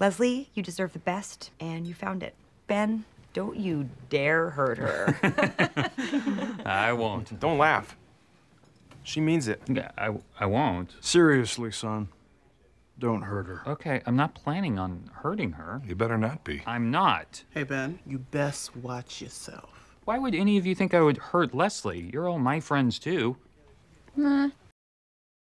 Leslie, you deserve the best, and you found it. Ben, don't you dare hurt her. I won't. Don't laugh. She means it. I won't. Seriously, son. Don't hurt her. Okay, I'm not planning on hurting her. You better not be. I'm not. Hey, Ben, you best watch yourself. Why would any of you think I would hurt Leslie? You're all my friends, too. Nah.